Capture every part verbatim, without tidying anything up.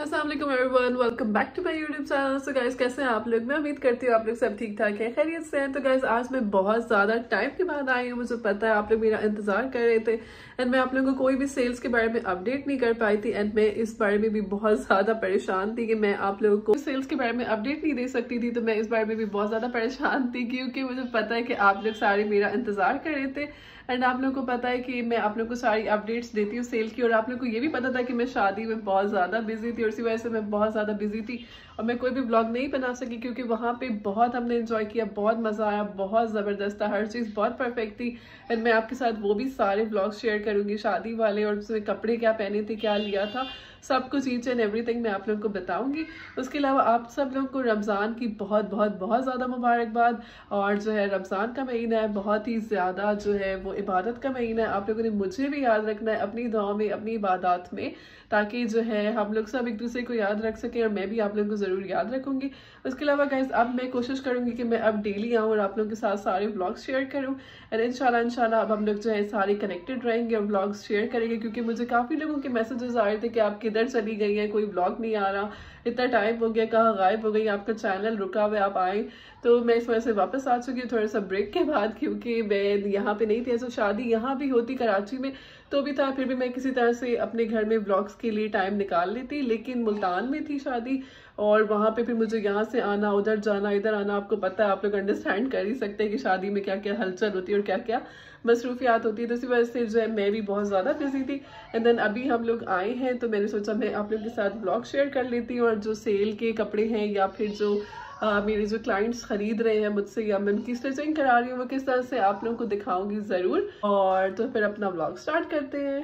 अस्सलाम वालेकुम everyone, welcome back to my YouTube channel. So guys, कैसे हैं आप लोग? मैं उम्मीद करती हूँ आप लोग सब ठीक ठाक हैं, खैरियत से हैं। तो गाइस, आज मैं बहुत ज़्यादा टाइम के बाद आई हूँ। मुझे पता है आप लोग मेरा इंतज़ार कर रहे थे एंड मैं आप लोगों को कोई भी सेल्स के बारे में अपडेट नहीं कर पाई थी एंड मैं इस बारे में भी बहुत ज़्यादा परेशान थी कि मैं आप लोगों को सेल्स के बारे में अपडेट नहीं दे सकती थी। तो मैं इस बारे में भी बहुत ज़्यादा परेशान थी क्योंकि मुझे पता है कि आप लोग सारे मेरा इंतज़ार कर रहे थे एंड आप लोगों को पता है कि मैं आप लोगों को सारी अपडेट्स देती हूँ सेल की। और आप लोगों को ये भी पता था कि मैं शादी में बहुत ज़्यादा बिजी थी और इसी वजह से मैं बहुत ज़्यादा बिजी थी और मैं कोई भी ब्लॉग नहीं बना सकी क्योंकि वहाँ पे बहुत हमने एंजॉय किया, बहुत मज़ा आया, बहुत ज़बरदस्त था, हर चीज़ बहुत परफेक्ट थी। एंड मैं आपके साथ वो भी सारे ब्लॉग्स शेयर करूँगी, शादी वाले और उसमें कपड़े क्या पहने थे, क्या लिया था, सब कुछ ईच एंड एवरीथिंग मैं आप लोगों को बताऊंगी। उसके अलावा आप सब लोगों को रमज़ान की बहुत बहुत बहुत ज़्यादा मुबारकबाद। और जो है रमज़ान का महीना है, बहुत ही ज़्यादा जो है वो इबादत का महीना है। आप लोगों ने मुझे भी याद रखना है अपनी दुआओं में, अपनी इबादत में, ताकि जो है हम लोग सब एक दूसरे को याद रख सकें और मैं भी आप लोगों को ज़रूर याद रखूँगी। उसके अलावा गाइज़, अब मैं कोशिश करूँगी कि मैं अब डेली आऊँ और आप लोगों के साथ सारे व्लॉग्स शेयर करूँ एंड इंशाल्लाह इंशाल्लाह अब हम लोग जो है सारे कनेक्टेड रहेंगे और व्लॉग्स शेयर करेंगे क्योंकि मुझे काफ़ी लोगों के मैसेजेस आ रहे थे कि आप किधर चली गई हैं, कोई व्लॉग नहीं आ रहा, इतना टाइम हो गया, कहाँ गायब हो गई, आपका चैनल रुका हुआ, आप आए। तो मैं इस वजह से वापस आ चुकी हूँ थोड़ा सा ब्रेक के बाद क्योंकि मैं यहाँ पे नहीं थी। ऐसा शादी यहाँ भी होती कराची में तो भी था, फिर भी मैं किसी तरह से अपने घर में व्लॉग्स के लिए टाइम निकाल लेती, लेकिन मुल्तान में थी शादी और वहाँ पे फिर मुझे यहाँ से आना, उधर जाना, इधर आना, आपको पता है, आप लोग अंडरस्टैंड कर ही सकते हैं कि शादी में क्या क्या हलचल होती है और क्या क्या मसरूफियात होती है। तो इसी वजह से जो है मैं भी बहुत ज़्यादा बिजी थी एंड देन अभी हम लोग आए हैं तो मैंने सोचा मैं आप लोग के साथ व्लॉग शेयर कर लेती हूँ। और जो सेल के कपड़े हैं या फिर जो Uh, मेरे जो क्लाइंट्स ख़रीद रहे हैं मुझसे या मैं उनकी स्टिचिंग करा रही हूँ वो किस तरह से आप लोगों को दिखाऊंगी ज़रूर। और तो फिर अपना व्लॉग स्टार्ट करते हैं।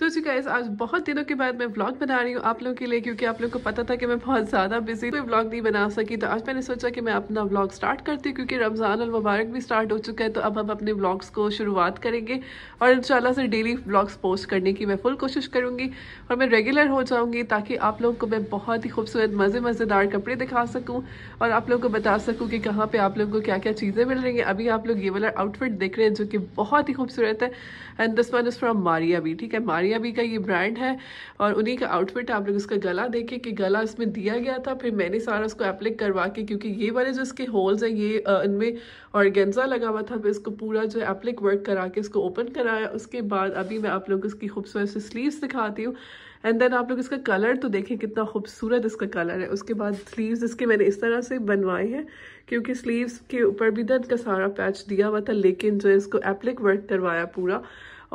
तो जी गाइस, आज बहुत दिनों के बाद मैं व्लॉग बना रही हूँ आप लोगों के लिए क्योंकि आप लोगों को पता था कि मैं बहुत ज़्यादा बिजी कोई व्लॉग नहीं बना सकी। तो आज मैंने सोचा कि मैं अपना व्लॉग स्टार्ट करती हूँ क्योंकि रमज़ान अल मुबारक भी स्टार्ट हो चुका है। तो अब हम अपने व्लॉग्स को शुरुआत करेंगे और इंशाल्लाह से डेली व्लॉग्स पोस्ट करने की मैं फुल कोशिश करूँगी और मैं रेगुलर हो जाऊँगी ताकि आप लोगों को मैं बहुत ही खूबसूरत मज़े मज़ेदार कपड़े दिखा सकूँ और आप लोगों को बता सकूँ कि कहाँ पर आप लोगों को क्या क्या चीज़ें मिल रही हैं। अभी आप लोग ये वाला आउटफिट देख रहे हैं जो कि बहुत ही खूबसूरत है and this one is from Maria B. ठीक है, मारिया बी का ये ब्रांड है और उन्हीं का आउटफिट आप लोग इसका गला देखें कि गला इसमें दिया गया था, फिर मैंने सारा उसको एप्लिक करवा के क्योंकि ये वाले जो इसके होल्स हैं ये इनमें ऑर्गेन्जा लगा हुआ था, फिर इसको पूरा जो एप्लिक वर्क करा के इसको ओपन कराया। उसके बाद अभी मैं आप लोग को इसकी खूबसूरत से स्लीव्स दिखाती हूँ एंड देन आप लोग इसका कलर तो देखें कितना खूबसूरत इसका कलर है। उसके बाद स्लीव्स इसके मैंने इस तरह से बनवाए हैं क्योंकि स्लीव्स के ऊपर भी दर्द का सारा पैच दिया हुआ था लेकिन जो इसको एप्लिक वर्क करवाया पूरा।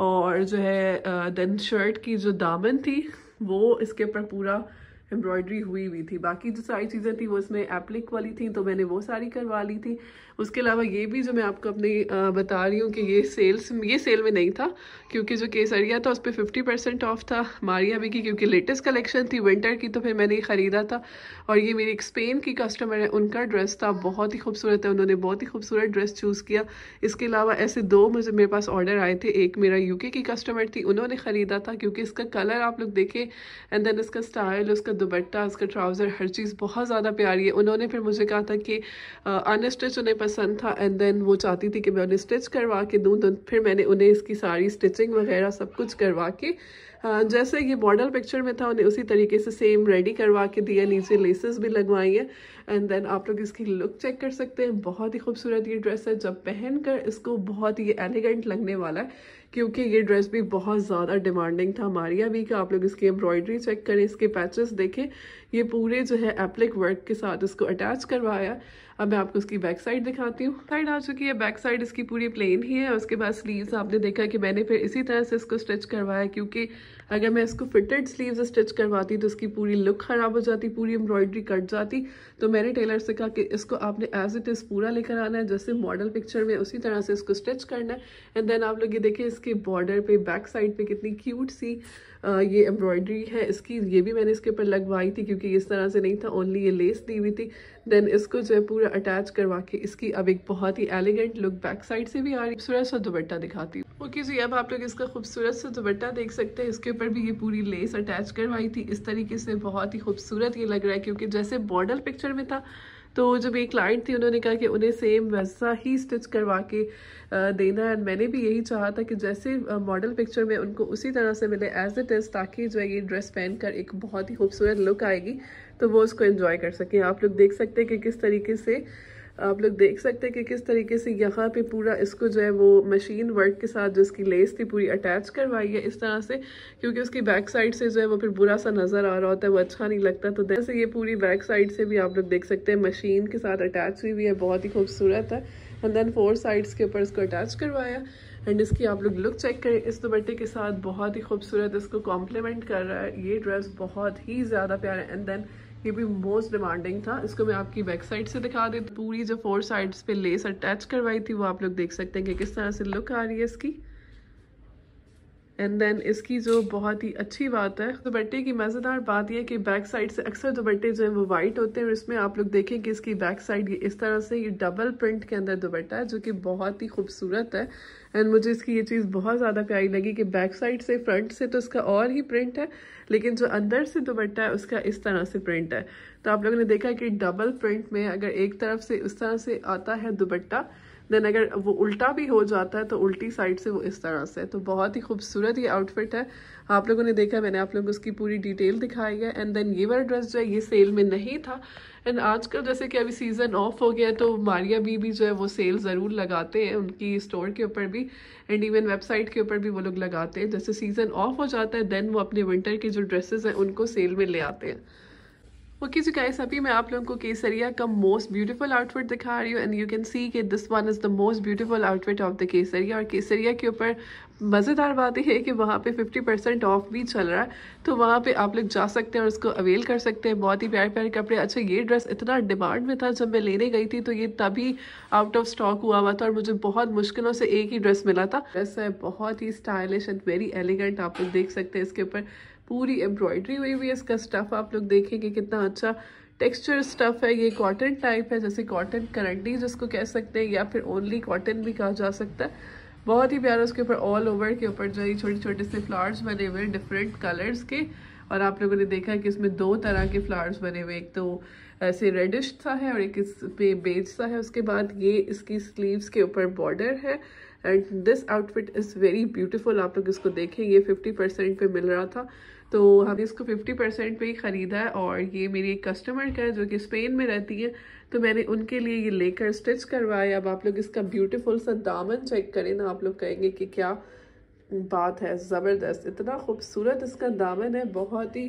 और जो है देन शर्ट की जो दामन थी वो इसके ऊपर पूरा एम्ब्रॉयडरी हुई हुई थी, बाकी जो सारी चीज़ें थी वो इसमें एप्लिक वाली थी तो मैंने वो सारी करवा ली थी। उसके अलावा ये भी जो मैं आपको अपने बता रही हूँ कि ये सेल्स ये सेल में नहीं था क्योंकि जो केसरिया था उस पर फिफ्टी परसेंट ऑफ था मारिया बी की क्योंकि लेटेस्ट कलेक्शन थी विंटर की, तो फिर मैंने ये ख़रीदा था। और ये मेरी एक स्पेन की कस्टमर है, उनका ड्रेस था, बहुत ही खूबसूरत है, उन्होंने बहुत ही खूबसूरत ड्रेस चूज़ किया। इसके अलावा ऐसे दो मुझे मेरे पास ऑर्डर आए थे, एक मेरा यूके की कस्टमर थी, उन्होंने ख़रीदा था क्योंकि इसका कलर आप लोग देखें एंड देन इसका स्टाइल, उसका दुपट्टा, उसका ट्राउज़र, हर चीज़ बहुत ज़्यादा प्यारी है। उन्होंने फिर मुझे कहा था कि अनस्टिच उन्हें पसंद था एंड देन वो चाहती थी कि मैं उन्हें स्टिच करवा के दूँ, तो फिर मैंने उन्हें इसकी सारी स्टिचिंग वगैरह सब कुछ करवा के Uh, जैसे ये मॉडल पिक्चर में था उन्हें उसी तरीके से सेम रेडी करवा के दिया, नीचे लेसेस भी लगवाई हैं एंड देन आप लोग इसकी लुक चेक कर सकते हैं। बहुत ही खूबसूरत ये ड्रेस है, जब पहन कर इसको बहुत ही एलिगेंट लगने वाला है क्योंकि ये ड्रेस भी बहुत ज़्यादा डिमांडिंग था मारिया बी का। आप लोग इसकी एम्ब्रॉयडरी चेक करें, इसके पैचेस देखें, ये पूरे जो है एप्लिक वर्क के साथ इसको अटैच करवाया। अब मैं आपको इसकी बैक साइड दिखाती हूँ। साइड आ चुकी है, बैक साइड इसकी पूरी प्लेन ही है। उसके बाद स्लीव्स आपने देखा कि मैंने फिर इसी तरह से इसको स्टिच करवाया क्योंकि अगर मैं इसको फिटेड स्लीव्स स्टिच करवाती तो इसकी पूरी लुक ख़राब हो जाती, पूरी एम्ब्रॉयडरी कट जाती। तो मैंने टेलर से कहा कि इसको आपने एज इट इज़ पूरा लेकर आना है जैसे मॉडल पिक्चर में, उसी तरह से इसको स्टिच करना है एंड देन आप लोग ये देखें इसके बॉर्डर पे बैक साइड पे कितनी क्यूट सी आ, ये एम्ब्रॉयडरी है इसकी। ये भी मैंने इसके ऊपर लगवाई थी क्योंकि इस तरह से नहीं था, ओनली ये लेस दी हुई थी। देन इसको जो है पूरा अटैच करवा के इसकी अब एक बहुत ही एलिगेंट लुक बैक साइड से भी आ रही। खूबसूरत सा दुपट्टा दिखाती हूँ। ओके जी, अब आप लोग इसका खूबसूरत सा दुपट्टा देख सकते हैं, इसके ऊपर भी ये पूरी लेस अटैच करवाई थी इस तरीके से। बहुत ही खूबसूरत ये लग रहा है क्योंकि जैसे मॉडल पिक्चर में था तो जो मेरी क्लाइंट थी उन्होंने कहा कि उन्हें सेम वैसा ही स्टिच करवा के देना है, एंड मैंने भी यही चाहा था कि जैसे मॉडल पिक्चर में उनको उसी तरह से मिले एज इट इज़, ताकि जो है ये ड्रेस पहनकर एक बहुत ही खूबसूरत लुक आएगी तो वो उसको एंजॉय कर सकें। आप लोग देख सकते हैं कि किस तरीके से आप लोग देख सकते हैं कि किस तरीके से यहाँ पे पूरा इसको जो है वो मशीन वर्क के साथ जो इसकी लेस थी पूरी अटैच करवाई है इस तरह से, क्योंकि उसकी बैक साइड से जो है वो फिर बुरा सा नज़र आ रहा होता है, वो अच्छा नहीं लगता। तो जैसे ये पूरी बैक साइड से भी आप लोग देख सकते हैं मशीन के साथ अटैच हुई हुई है, बहुत ही खूबसूरत है। एंड देन फोर साइड्स के ऊपर इसको अटैच करवाया, एंड इसकी आप लोग लुक चेक करें इस दुपट्टे के साथ, बहुत ही खूबसूरत इसको कॉम्प्लीमेंट कर रहा है। ये ड्रेस बहुत ही ज़्यादा प्यारा है, एंड देन ये भी मोस्ट डिमांडिंग था। इसको मैं आपकी बैक साइड से दिखा देती हूँ। पूरी जो फोर साइड्स पे लेस अटैच करवाई थी वो आप लोग देख सकते हैं कि किस तरह से लुक आ रही है इसकी। एंड देन इसकी जो बहुत ही अच्छी बात है दुपट्टे की, मज़ेदार बात यह है कि बैक साइड से अक्सर दुपट्टे जो हैं वो वाइट होते हैं, और इसमें आप लोग देखें कि इसकी बैक साइड ये इस तरह से ये डबल प्रिंट के अंदर दुपट्टा है जो कि बहुत ही खूबसूरत है। एंड मुझे इसकी ये चीज़ बहुत ज़्यादा प्यारी लगी कि बैक साइड से फ्रंट से तो इसका और ही प्रिंट है, लेकिन जो अंदर से दुपट्टा है उसका इस तरह से प्रिंट है। तो आप लोगों ने देखा कि डबल प्रिंट में अगर एक तरफ से उस तरह से आता है दुपट्टा, देन अगर वो उल्टा भी हो जाता है तो उल्टी साइड से वो इस तरह से, तो बहुत ही खूबसूरत ये आउटफिट है। आप लोगों ने देखा, मैंने आप लोगों को उसकी पूरी डिटेल दिखाई है। एंड देन ये वाला ड्रेस जो है ये सेल में नहीं था, एंड आजकल जैसे कि अभी सीज़न ऑफ हो गया तो मारिया बी भी जो है वो सेल ज़रूर लगाते हैं, उनकी स्टोर के ऊपर भी एंड इवन वेबसाइट के ऊपर भी वो लोग लगाते हैं। जैसे सीज़न ऑफ हो जाता है देन वो अपने विंटर के जो ड्रेसेस हैं उनको सेल में ले आते हैं। ओके जी गाइस, अभी मैं आप लोगों को केसरिया का मोस्ट ब्यूटीफुल आउटफिट दिखा रही हूँ, एंड यू कैन सी कि this one is the most beautiful outfit of the Kesariya. और केसरिया के ऊपर मज़ेदार बात यह है कि वहाँ पे फिफ्टी परसेंट ऑफ भी चल रहा है, तो वहाँ पे आप लोग जा सकते हैं और उसको अवेल कर सकते हैं। बहुत ही प्यारे प्यारे कपड़े। अच्छा, ये ड्रेस इतना डिमांड में था, जब मैं लेने गई थी तो ये तभी आउट ऑफ स्टॉक हुआ हुआ था और मुझे बहुत मुश्किलों से एक ही ड्रेस मिला था। ड्रेस है बहुत ही स्टाइलिश एंड वेरी एलिगेंट। आप लोग देख सकते हैं इसके ऊपर पूरी एम्ब्रॉयडरी हुई हुई है। इसका स्टफ़ आप लोग देखेंगे कि कितना अच्छा टेक्सचर स्टफ़ है। ये कॉटन टाइप है, जैसे कॉटन करंडी जिसको कह सकते हैं, या फिर ओनली कॉटन भी कहा जा सकता है। बहुत ही प्यारा उसके ऊपर ऑल ओवर के ऊपर जो है छोटे छोटे से फ्लावर्स बने हुए हैं डिफरेंट कलर्स के, और आप लोगों ने देखा कि इसमें दो तरह के फ्लावर्स बने हुए, एक तो ऐसे रेडिश सा है और एक इसमें बेज सा है। उसके बाद ये इसकी स्लीव्स के ऊपर बॉर्डर है, and this outfit is very beautiful. आप लोग इसको देखें, ये फिफ्टी परसेंट पे मिल रहा था तो हमने इसको फिफ्टी परसेंट पे ही ख़रीदा है, और ये मेरी एक कस्टमर का है जो कि स्पेन में रहती है, तो मैंने उनके लिए ये लेकर स्टिच करवाया। अब आप लोग इसका ब्यूटीफुल सा दामन चेक करें ना, आप लोग कहेंगे कि क्या बात है, ज़बरदस्त इतना खूबसूरत इसका दामन है। बहुत ही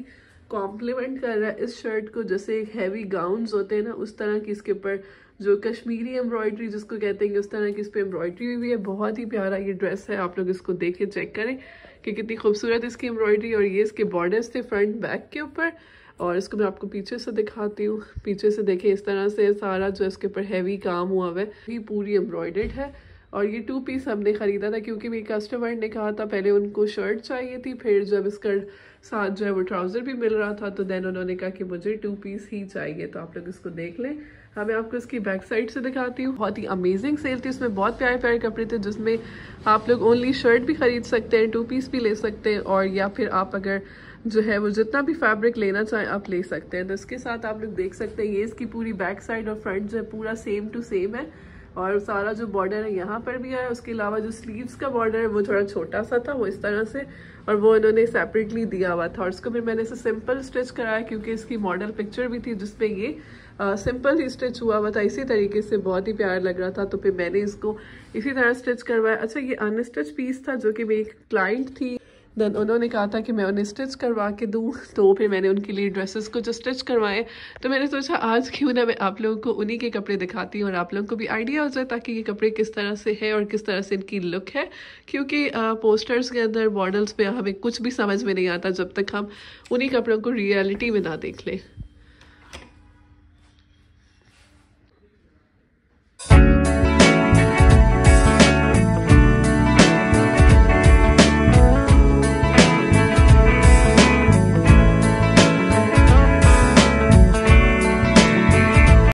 कॉम्प्लीमेंट कर रहा है इस शर्ट को, जैसे एक हैवी गाउन्स होते हैं ना उस तरह की। इसके ऊपर जो कश्मीरी एम्ब्रॉयडरी जिसको कहते हैं उस तरह की इस पर एम्ब्रॉयडरी हुई है। बहुत ही प्यारा ये ड्रेस है। आप लोग इसको देखें, चेक करें कि कितनी खूबसूरत इसकी एम्ब्रॉयडरी, और ये इसके बॉर्डर्स थे फ्रंट बैक के ऊपर। और इसको मैं आपको पीछे से दिखाती हूँ। पीछे से देखें, इस तरह से सारा जो इसके ऊपर हैवी काम हुआ हुआ है, ये पूरी एम्ब्रॉयडर्ड है। और ये टू पीस हमने ख़रीदा था क्योंकि मेरी कस्टमर ने कहा था, पहले उनको शर्ट चाहिए थी, फिर जब इसका साथ जो है वो ट्राउज़र भी मिल रहा था तो देन उन्होंने कहा कि मुझे टू पीस ही चाहिए। तो आप लोग इसको देख लें। हाँ, मैं आपको इसकी बैक साइड से दिखाती हूँ। बहुत ही अमेजिंग सेल थी, उसमें बहुत प्यारे प्यारे कपड़े थे, जिसमें आप लोग ओनली शर्ट भी ख़रीद सकते हैं, टू पीस भी ले सकते हैं, और या फिर आप अगर जो है वो जितना भी फैब्रिक लेना चाहें आप ले सकते हैं। तो इसके साथ आप लोग देख सकते हैं, ये इसकी पूरी बैक साइड और फ्रंट जो है पूरा सेम टू सेम है, और सारा जो बॉर्डर है यहाँ पर भी है। उसके अलावा जो स्लीव्स का बॉर्डर है वो थोड़ा छोटा सा था, वो इस तरह से, और वो इन्होंने सेपरेटली दिया हुआ था। और इसको भी मैंने इसे सिंपल स्टिच कराया क्योंकि इसकी मॉडल पिक्चर भी थी जिसपे ये आ, सिंपल ही स्टिच हुआ हुआ था इसी तरीके से। बहुत ही प्यारा लग रहा था तो फिर मैंने इसको इसी तरह स्टिच करवाया। अच्छा, ये अनस्टिच पीस था जो कि मेरी क्लाइंट थी, देन उन्होंने कहा था कि मैं उन्हें स्टिच करवा के दूँ, तो फिर मैंने उनके लिए ड्रेसेस को जो स्टिच करवाए, तो मैंने सोचा आज क्यों ना मैं आप लोगों को उन्हीं के कपड़े दिखाती हूँ और आप लोगों को भी आइडिया हो जाए ताकि ये कपड़े किस तरह से है और किस तरह से इनकी लुक है। क्योंकि आ, पोस्टर्स के अंदर मॉडल्स पे हमें कुछ भी समझ में नहीं आता जब तक हम उन्हीं कपड़ों को रियलिटी में ना देख लें।